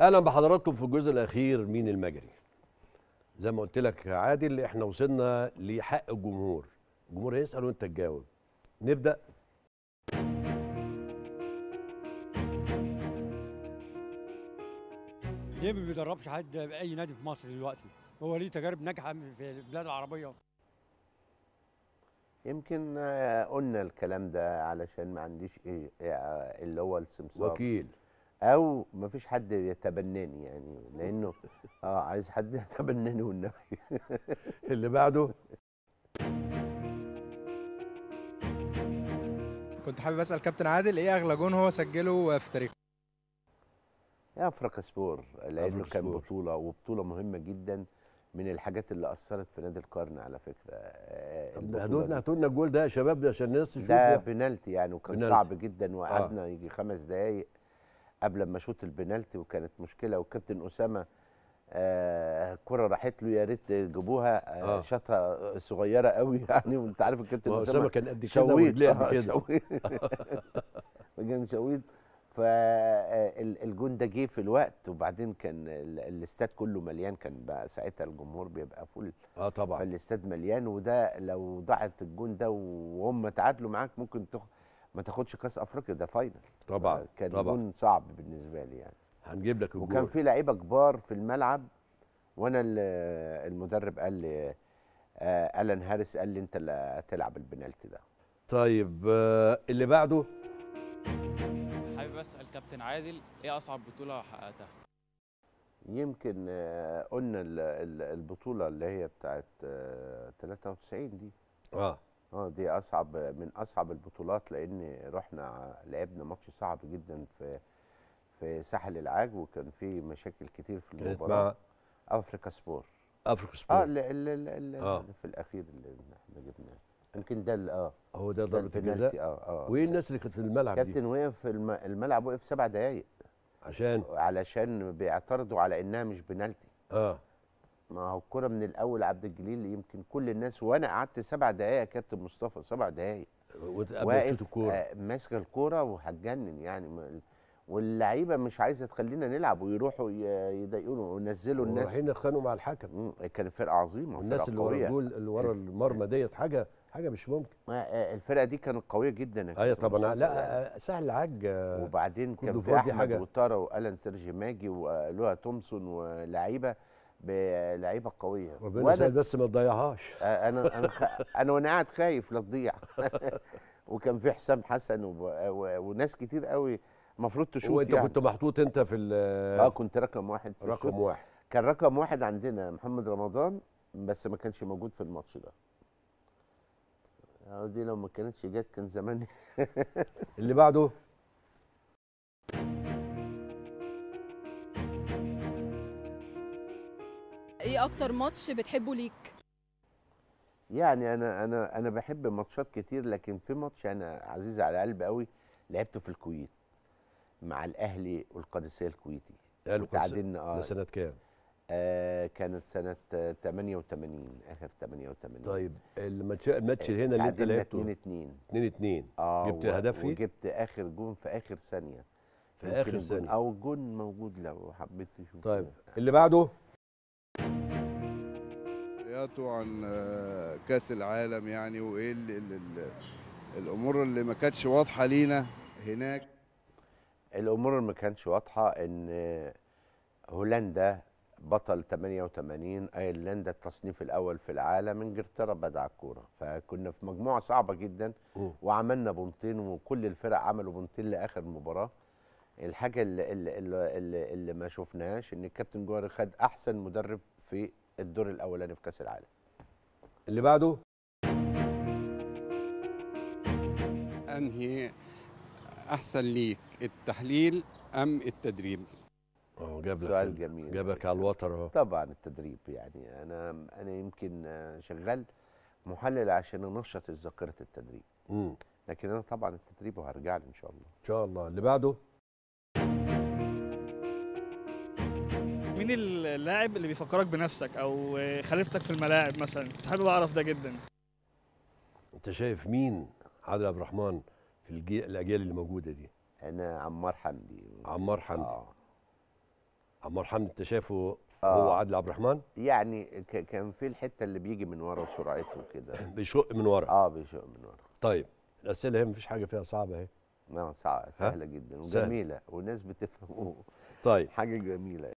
اهلا بحضراتكم في الجزء الاخير من المجري. زي ما قلت لك يا عادل، احنا وصلنا لحق الجمهور. الجمهور هيسال وانت تجاوب. نبدا. ليه ما بيدربش حد باي نادي في مصر دلوقتي؟ هو ليه تجارب ناجحه في البلاد العربيه. يمكن قلنا الكلام ده علشان ما عنديش اللي هو السمسار وكيل، او ما فيش حد يتبناني، يعني لانه عايز حد يتبناني والنبي. اللي بعده. كنت حابب اسال كابتن عادل، ايه اغلى جون هو سجله في تاريخه؟ يا افريقيا سبور، لانه كان بطوله وبطوله مهمه جدا، من الحاجات اللي اثرت في نادي القرن على فكره. هاتوا لنا الجول ده يا شباب عشان الناس تشوفه. ده بنالتي يعني، وكان بنالتي صعب جدا، وقعدنا يجي 5 دقائق قبل ما اشوط البنالتي، وكانت مشكله. والكابتن اسامه الكره راحت له، يا ريت جابوها. شاطها صغيره قوي يعني، وانت عارف الكابتن اسامه كان قد كده ورجليه قد كده، كان شويط. فالجون ده جه في الوقت، وبعدين كان الاستاد كله مليان، كان بقى ساعتها الجمهور بيبقى فل. طبعا الاستاد مليان، وده لو ضاعت الجون ده وهم تعادلوا معاك ممكن ما تاخدش كاس افريقيا، ده فاينل. طبعا كان جون صعب بالنسبه لي يعني. هنجيب لك الجون. وكان في لعيبه كبار في الملعب، وانا المدرب قال لي ألان هاريس، قال لي انت اللي هتلعب البنالتي ده. طيب اللي بعده. بسأل كابتن عادل، ايه اصعب بطوله حققتها؟ يمكن قلنا البطوله اللي هي بتاعت 93 دي. دي اصعب من اصعب البطولات، لان رحنا لعبنا ماتش صعب جدا في ساحل العاج، وكان في مشاكل كتير في المباراه. افريقيا سبور. افريقيا سبور في الاخير اللي احنا جبناه، يمكن ده هو ده ضربه الجزاء. وايه الناس اللي كانت في الملعب دي؟ كابتن وقف الملعب، وقف 7 دقايق علشان بيعترضوا على انها مش بنالتي. ما هو الكوره من الاول عبد الجليل، يمكن كل الناس، وانا قعدت 7 دقايق يا كابتن مصطفى، 7 دقايق وقف ماسك الكوره وهتجنن يعني. واللعيبه مش عايزه تخلينا نلعب، ويروحوا يضايقونا وينزلوا الناس، ورايحين يتخانقوا مع الحكم. كانت فرقه عظيمه، والناس اللي ورا الجول اللي ورا المرمى ديت حاجه مش ممكن. الفرقه دي كانت قويه جدا. طبعا. لا سهل العاج. وبعدين كان في احمد وطاره وألان سيرجيماجي ولوها تومسون، لعيبه قويه، ربنا يسهل بس ما تضيعهاش. انا وانا قاعد خايف لا تضيع. وكان في حسام حسن وناس كتير قوي المفروض تشوف. وانت يعني كنت محطوط انت في كنت رقم 1 في الشوط. رقم 1 كان رقم 1 عندنا محمد رمضان، بس ما كانش موجود في الماتش ده. دي لو ما كانتش جت كان زمان. اللي بعده. ايه اكتر ماتش بتحبه ليك؟ يعني انا بحب ماتشات كتير، لكن في ماتش انا عزيز على قلبي قوي، لعبته في الكويت مع الاهلي والقادسيه الكويتي. تعادلنا. ده سنه كام؟ كانت سنه 88، اخر 88. طيب الماتش هنا اللي انت لعبته 2-2. جبت هدف فيه، وجبت اخر جون في اخر ثانيه. او جون موجود لو حبيت تشوفه. طيب اللي بعده. رياضته عن كاس العالم يعني، وايه الامور اللي ما كانتش واضحه لينا هناك. الامور ما كانتش واضحه، ان هولندا بطل 88، ايرلندا التصنيف الاول في العالم، انجلترا بدع الكوره. فكنا في مجموعه صعبه جدا، وعملنا بونتين، وكل الفرق عملوا بونتين لاخر مباراه. الحاجه اللي ما شفناهاش، ان الكابتن جواري خد احسن مدرب في الدور الاولاني في كاس العالم. اللي بعده. انهي احسن ليك، التحليل ام التدريب؟ جابلك سؤال جميل، جابك على الوتر اهو. طبعا التدريب يعني، انا يمكن شغال محلل عشان انشط ذاكره التدريب. لكن انا طبعا التدريب، وهرجع له ان شاء الله. ان شاء الله. اللي بعده. مين اللاعب اللي بيفكرك بنفسك او خليفتك في الملاعب مثلا؟ كنت حابب اعرف ده جدا. انت شايف مين عادل عبد الرحمن في الاجيال اللي موجوده دي؟ انا عمار حمدي. عمار حمدي. عمار حمدي انت شايفه هو عادل عبد الرحمن؟ يعني كان في الحته اللي بيجي من ورا وسرعته كده بيشق من ورا. بيشق من ورا. طيب الاسئله هي مفيش حاجه فيها صعبه اهي. سهله جدا وجميله والناس بتفهمه. طيب حاجه جميله.